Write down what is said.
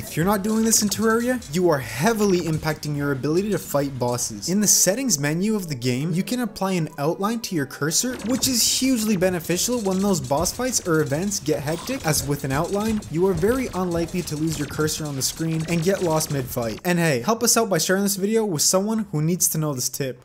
If you're not doing this in Terraria, you are heavily impacting your ability to fight bosses. In the settings menu of the game, you can apply an outline to your cursor, which is hugely beneficial when those boss fights or events get hectic, as with an outline, you are very unlikely to lose your cursor on the screen and get lost mid-fight. And hey, help us out by sharing this video with someone who needs to know this tip.